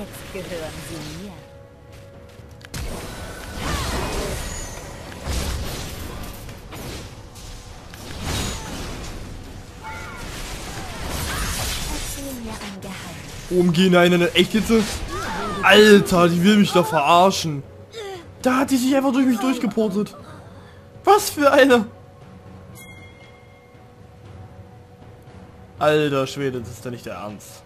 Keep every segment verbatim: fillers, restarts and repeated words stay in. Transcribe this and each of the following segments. Jetzt gehören sie mir. Umgehen, nein, nein, echt jetzt? Alter, die will mich da verarschen. Da hat die sich einfach durch mich durchgeportet. Was für eine. Alter Schwede, das ist ja nicht der Ernst.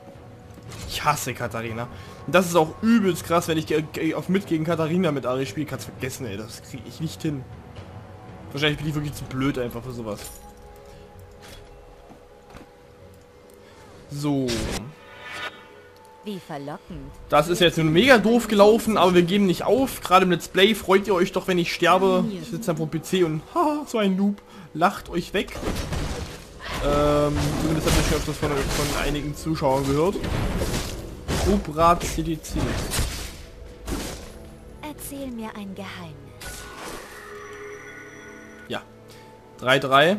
Ich hasse Katharina. Und das ist auch übelst krass, wenn ich auf mit gegen Katharina mit Ari spiele. Kannst vergessen, ey, das kriege ich nicht hin. Wahrscheinlich bin ich wirklich zu blöd einfach für sowas. So. Wie verlockend. Das ist jetzt mega doof gelaufen, aber wir geben nicht auf. Gerade im Let's Play freut ihr euch doch, wenn ich sterbe. Ich sitze dann vom P C und haha, so ein Noob. Lacht euch weg. Ähm, zumindest habe ich schon öfters von, von einigen Zuschauern gehört. Obrat C D C. Erzähl mir ein Geheimnis. Ja. drei drei.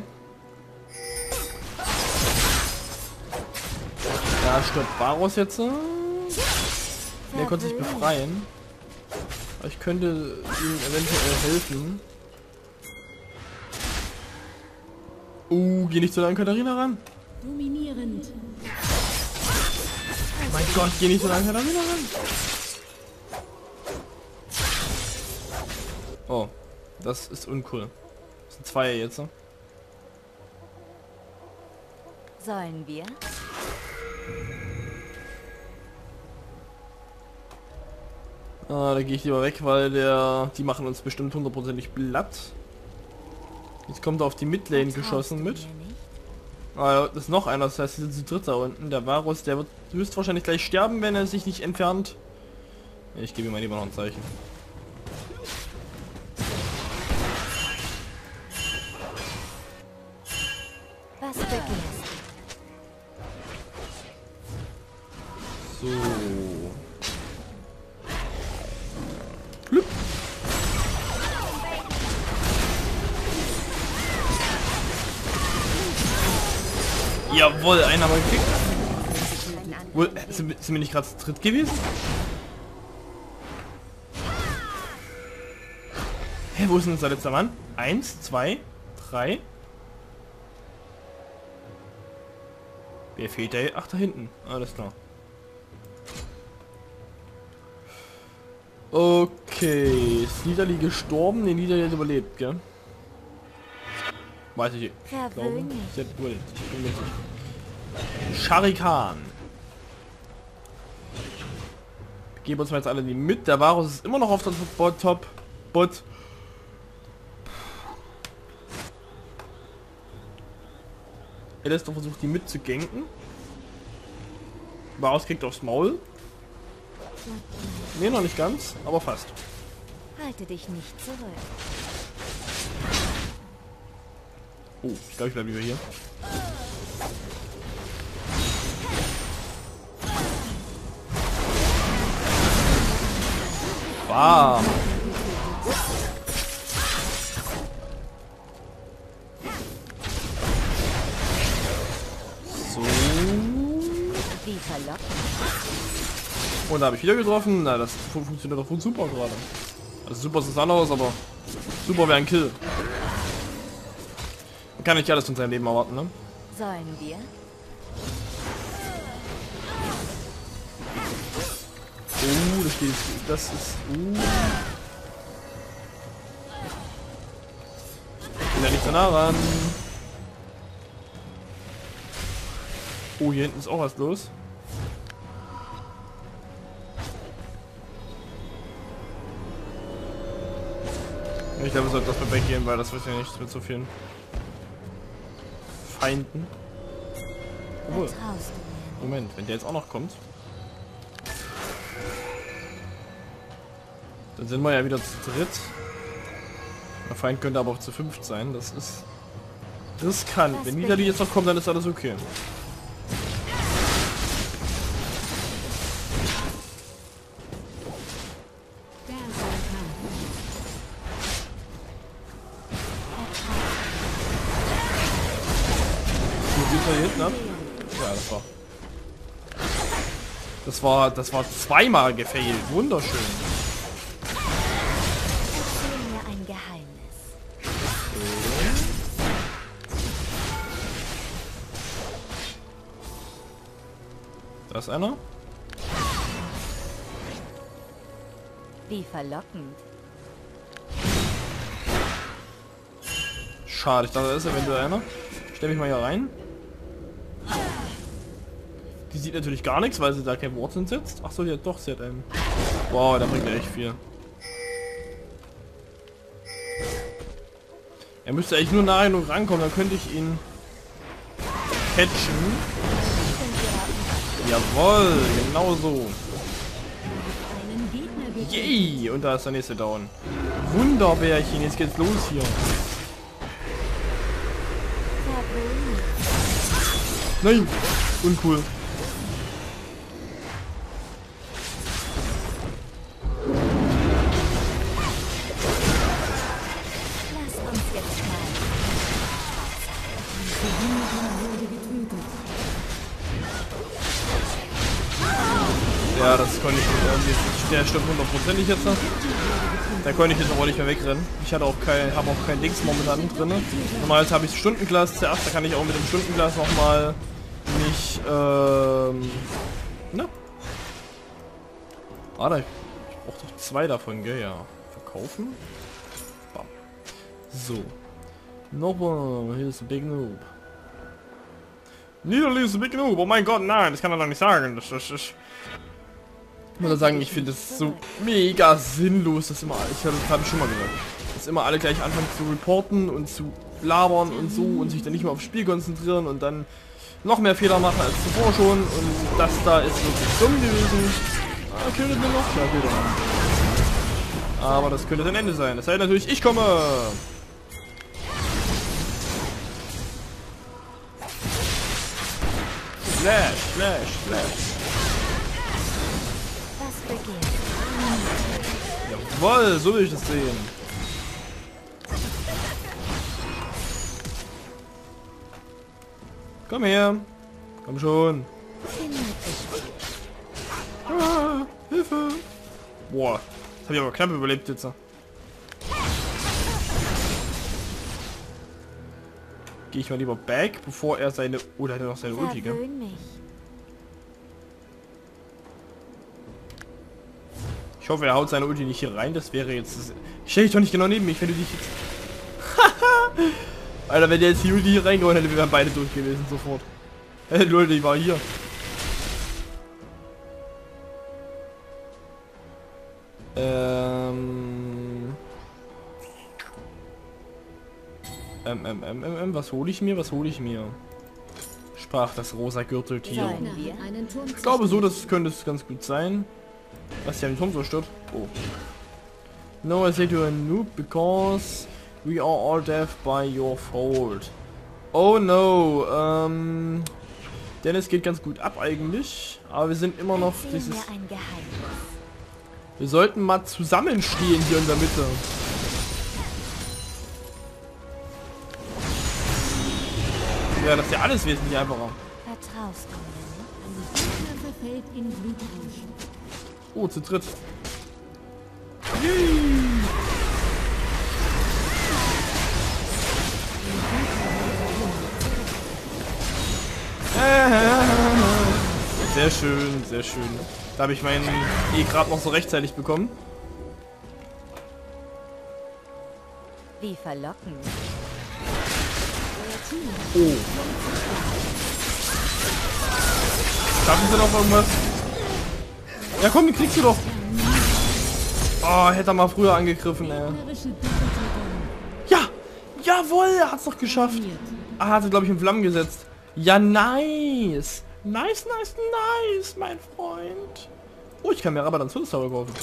Da stirbt Baros jetzt. Der konnte sich befreien. Aber ich könnte ihm eventuell helfen. Uh, geh nicht so nah an Katharina ran. Dominierend. Oh mein Gott, geh nicht so nah an Katharina ran. Oh, das ist uncool. Das sind zwei jetzt. Ne? Sollen wir? Ah, da gehe ich lieber weg, weil der, die machen uns bestimmt hundertprozentig platt. Jetzt kommt er auf die Midlane geschossen mit. Ah ja, das ist noch einer, das heißt, sie sind zu dritt da unten. Der Varus, der wird höchstwahrscheinlich gleich sterben, wenn er sich nicht entfernt. Ich gebe ihm mal lieber noch ein Zeichen. Was so. Jawohl, einer mal gekickt. Wohl, sind, sind wir nicht gerade zu dritt gewesen? Hä, wo ist denn unser letzter Mann? Eins, zwei, drei. Wer fehlt da? Ach, da hinten. Alles klar. Okay, ist Nidalee gestorben? Ne, Nidalee hat überlebt, gell? Weiß ich nicht. Glaube, sie hat überlebt. Ich bin richtig. Sharikan. Geben uns mal jetzt alle die mit. Der Varus ist immer noch auf der Top. Bot. Er lässt doch versucht, die mitzuganken. Varus kriegt aufs Maul. Ne, noch nicht ganz, aber fast. Halte dich nicht zurück. Oh, ich glaube, ich bleibe lieber hier. Wow. So. Und da habe ich wieder getroffen. Na, das funktioniert doch super gerade. Also super ist das anderes, aber super wäre ein Kill. Kann nicht alles in seinem Leben erwarten, ne? Sollen wir? Oh, das steht. Das ist. Uh. Ich bin ja nicht so nah ran. Oh, hier hinten ist auch was los. Ich glaube, wir sollten das mal weggehen, weil das wird ja nichts mit so vielen Feinden. Obwohl. Moment, wenn der jetzt auch noch kommt, dann sind wir ja wieder zu dritt. Der Feind könnte aber auch zu fünft sein. Das ist riskant. Wenn Nidalee jetzt noch kommt, dann ist alles okay. Ja, das war. Das war, das war zweimal gefailt. Wunderschön. Erzähl mir ein Geheimnis. So. Da ist einer. Wie verlockend. Schade, ich dachte, da ist eventuell einer. Stell mich mal hier rein. Die sieht natürlich gar nichts, weil sie da kein Wort sitzt. Achso, die hat doch, sie hat einen. Wow, da bringt er echt viel. Er müsste eigentlich nur nahe genug rankommen, dann könnte ich ihn catchen. Jawohl, genau so. Yay! Und da ist der nächste down. Wunderbärchen, jetzt geht's los hier. Nein! Uncool. Ja, das konnte ich nicht. Der stirbt hundertprozentig jetzt noch. Da konnte ich jetzt aber nicht mehr wegrennen. Ich hatte auch kein, habe auch kein Dings momentan drin. Normalerweise habe ich Stundenglas zuerst, da kann ich auch mit dem Stundenglas nochmal mich, ähm, ne? Ah, da, ich brauche doch zwei davon, gell, ja. Verkaufen. Bam. So. Nochmal, hier ist ein Big Noob. Nidalee ist ein Big Noob, oh mein Gott, nein, das kann er doch nicht sagen. Das ist... ist Ich muss sagen, ich finde es so mega sinnlos, dass immer, ich habe gerade schon mal gesagt, dass immer alle gleich anfangen zu reporten und zu labern und so und sich dann nicht mehr aufs Spiel konzentrieren und dann noch mehr Fehler machen als zuvor schon, und das da ist wirklich dumm gewesen. Ah, killt mir noch mehr Bilder. Aber das könnte ein Ende sein. Das heißt natürlich, ich komme! Flash, Flash, Flash. Jawoll, so will ich das sehen. Komm her. Komm schon. Ah, Hilfe. Boah, das habe ich aber knapp überlebt jetzt. Gehe ich mal lieber back, bevor er seine... Oh, der hat ja noch seine Ulti, gell? Ich hoffe, er haut seine Ulti nicht hier rein, das wäre jetzt... Das stell dich doch nicht genau neben mich, wenn du dich jetzt... Alter, wenn der jetzt die Ulti hier reingeholt hätte, wir wären beide durch gewesen, sofort. Hey Leute, ich war hier. Ähm... Ähm, ähm, ähm, ähm, was hole ich mir, was hole ich mir? Sprach das rosa Gürteltier. Ich glaube so, das könnte es ganz gut sein. Was hier am Turm so stirbt? Oh. No, I say you're a noob because we are all deaf by your fault. Oh no, ähm... Dennis geht ganz gut ab eigentlich, aber wir sind immer noch dieses... Wir sollten mal zusammenstehen hier in der Mitte. Ja, das ist ja alles wesentlich einfacher. Oh, zu dritt. Yay. Sehr schön, sehr schön. Da habe ich meinen E gerade noch so rechtzeitig bekommen. Wie verlockend. Oh. Schaffen Sie noch irgendwas? Ja komm, den kriegst du doch. Oh, hätte er mal früher angegriffen, ey. Ja! Jawohl, er hat's doch geschafft. Ah, hat er, glaube ich, in Flammen gesetzt. Ja, nice. Nice, nice, nice, mein Freund. Oh, ich kann mir Rabannans Todeshauben kaufen.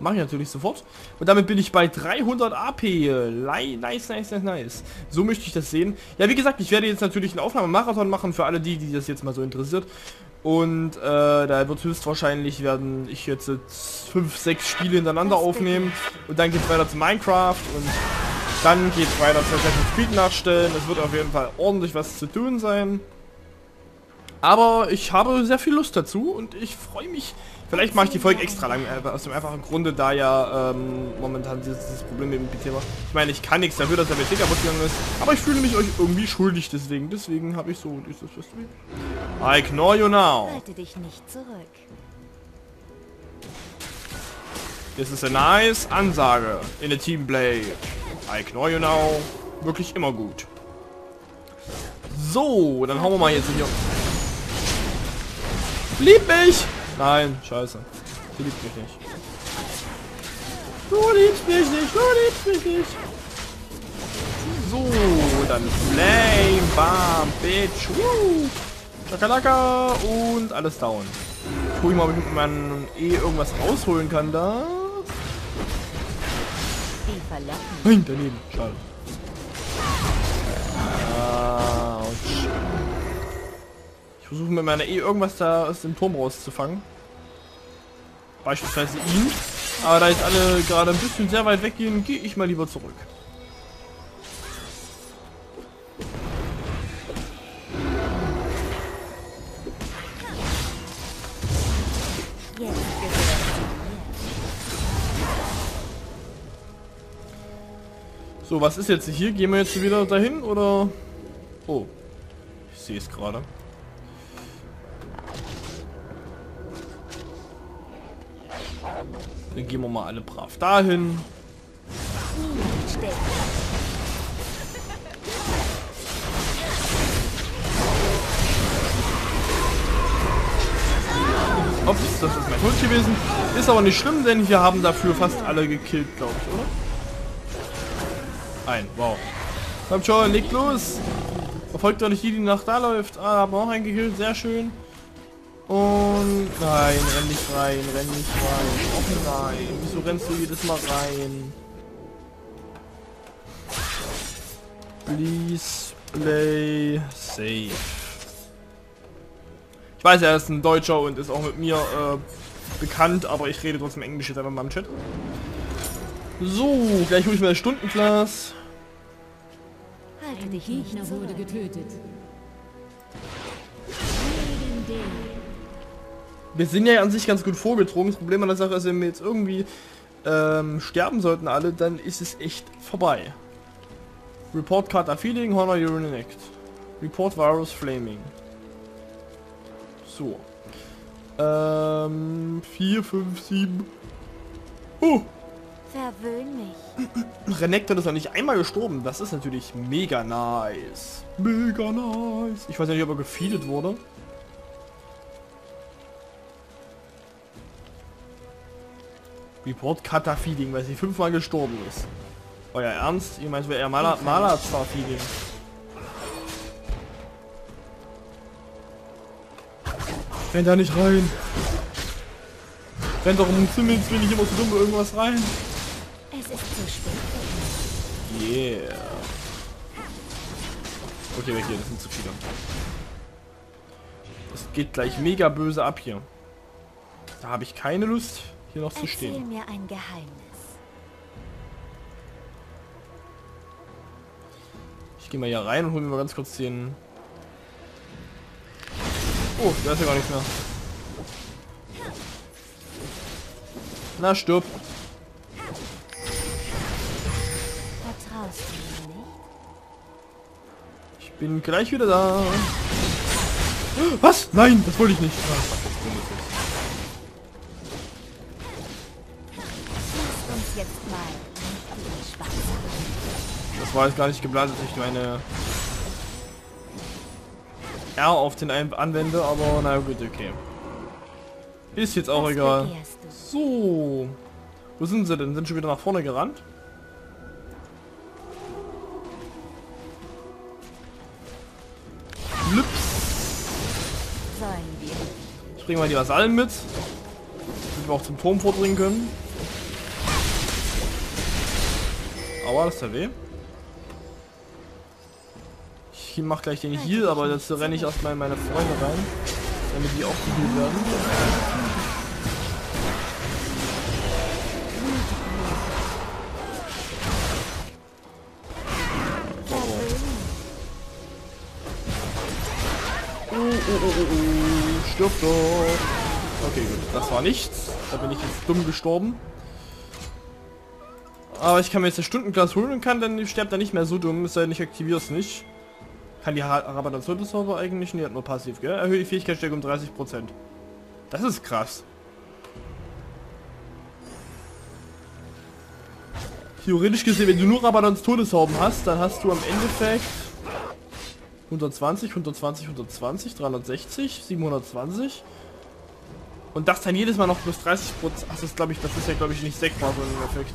Mache ich natürlich sofort. Und damit bin ich bei dreihundert A P. Nice, nice, nice, nice. So möchte ich das sehen. Ja, wie gesagt, ich werde jetzt natürlich einen Aufnahmemarathon machen für alle die, die das jetzt mal so interessiert. Und äh, da wird höchstwahrscheinlich werden ich jetzt fünf, sechs Spiele hintereinander aufnehmen. Und dann geht's weiter zu Minecraft. Und dann geht's weiter zu Assassin's Creed nachstellen. Es wird auf jeden Fall ordentlich was zu tun sein. Aber ich habe sehr viel Lust dazu und ich freue mich. Vielleicht mache ich die Folge extra lang, aus dem einfachen Grunde, da ja ähm, momentan dieses, dieses Problem mit dem P T war. Ich meine, ich kann nichts dafür, dass er mit Dicker gegangen ist, aber ich fühle mich euch irgendwie schuldig deswegen. Deswegen habe ich so und ich das fest. I ignore you now. Halte dich nicht zurück. This is a nice Ansage in a Teamplay. I ignore you now. Wirklich immer gut. So, dann hauen wir mal jetzt hier. Lieb mich! Nein, scheiße. Sie liebt mich nicht. Du liebst mich nicht, du liebst mich nicht. So, dann Flame, Bam, Bitch, Woo. Chakalaka und alles down. Guck ich mal, ob ich mit meinem E irgendwas rausholen kann da. Nein, daneben, schade. Ouch. Ich versuche mit meiner E irgendwas da aus dem Turm rauszufangen. Beispielsweise ihn. Aber da jetzt alle gerade ein bisschen sehr weit weggehen, gehe ich mal lieber zurück. So, was ist jetzt hier? Gehen wir jetzt wieder dahin oder? Oh, ich sehe es gerade. Dann gehen wir mal alle brav dahin. Ups, das ist mein Hund gewesen. Ist aber nicht schlimm, denn wir haben dafür fast alle gekillt, glaube ich, oder? Ein, wow. Kommt schon, legt los. Verfolgt doch nicht die, die nach da läuft. Ah, haben wir auch einen gekillt, sehr schön. Und nein, renn nicht rein, renn nicht rein. Auch rein. Wieso rennst du jedes Mal rein? Please play safe. Ich weiß, er ist ein Deutscher und ist auch mit mir äh, bekannt, aber ich rede trotzdem Englisch jetzt einfach mal im Chat. So, gleich hole ich mir das Stundenglas. Halte dich nicht, er wurde getötet. Wir sind ja an sich ganz gut vorgedrungen. Das Problem an der Sache ist, wenn wir jetzt irgendwie ähm, sterben sollten alle, dann ist es echt vorbei. Report Card are feeling, honor your Renekton. Report Varus flaming. So. Ähm, vier, fünf, sieben. Oh! Verwöhn mich. Renekton ist noch nicht einmal gestorben. Das ist natürlich mega nice. Mega nice. Ich weiß ja nicht, ob er gefeedet wurde. Report Kata Feeding, weil sie fünfmal gestorben ist. Euer Ernst? Ihr meint, wäre eher Maler, Maler Star Feeding. Rennt da nicht rein. Rennt doch um Zimmels, bin ich immer so dumm bei irgendwas rein. Es ist zu spät. Yeah. Okay, weg hier, das sind zu viele. Das geht gleich mega böse ab hier. Da habe ich keine Lust, hier noch Erzähl zu stehen. Erzähl mir ein Geheimnis. Ich gehe mal hier rein und hole mir mal ganz kurz den... Oh, da ist ja gar nichts mehr. Na, stirb. Ich bin gleich wieder da. Was? Nein, das wollte ich nicht. Das war jetzt gar nicht geplant, dass ich meine R auf den einen anwende, aber na gut, okay. Ist jetzt auch egal. So. Wo sind sie denn? Sind schon wieder nach vorne gerannt? Ich bringe mal die Vasallen mit, damit wir auch zum Turm vordringen können. Aua, das ist ja weh. Ich mache gleich den Heal, aber jetzt renne ich erstmal in meine Freunde rein, damit die auch gehealt werden. Oh, oh, oh, oh. Stirb doch. Okay, gut. Das war nichts. Da bin ich jetzt dumm gestorben. Aber ich kann mir jetzt das Stundenglas holen und kann dann sterbt er nicht mehr so dumm. Ist ja nicht, aktiviere es nicht. Kann die Rabannans Todeshauben eigentlich? Nee, hat nur passiv, gell? Erhöhe die Fähigkeitsstärke um dreißig Prozent. Das ist krass. Theoretisch gesehen, wenn du nur Rabannans Todeshauben hast, dann hast du am Endeffekt hundertzwanzig, hundertzwanzig, hundertzwanzig, dreihundertsechzig, siebenhundertzwanzig. Und das dann jedes Mal noch plus dreißig Prozent. Ach, das glaube ich, das ist ja glaube ich nicht deckbar so im Endeffekt.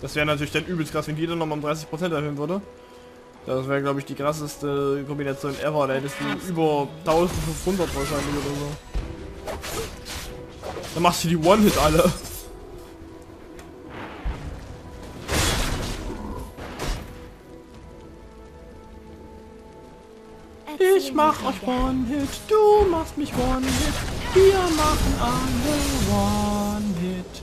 Das wäre natürlich dann übelst krass, wenn jeder nochmal um dreißig Prozent erhöhen würde. Das wäre glaube ich die krasseste Kombination ever. Da hättest du über eintausendfünfhundert wahrscheinlich oder so. Dann machst du die One-Hit alle. Ich mach euch One-Hit, du machst mich One-Hit, wir machen alle One-Hit.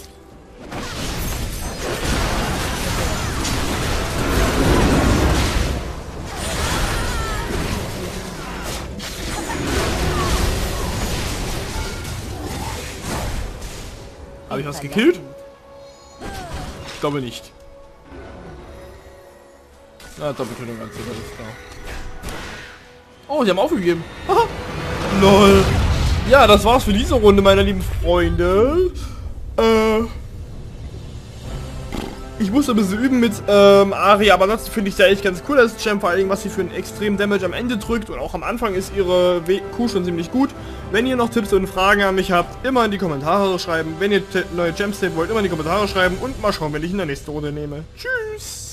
Habe ich was gekillt? Ich glaube nicht. Na, Doppeltötung ganz sicher, das ist klar. Oh, die haben aufgegeben. Aha. Lol. Ja, das war's für diese Runde, meine lieben Freunde. Äh, ich muss ein bisschen üben mit ähm, Ari, aber das finde ich da echt ganz cool als Champ, vor allem was sie für einen extremen Damage am Ende drückt und auch am Anfang ist ihre W Q schon ziemlich gut. Wenn ihr noch Tipps und Fragen an mich habt, immer in die Kommentare schreiben. Wenn ihr neue Champs sehen wollt, immer in die Kommentare schreiben und mal schauen, wenn ich in der nächsten Runde nehme. Tschüss!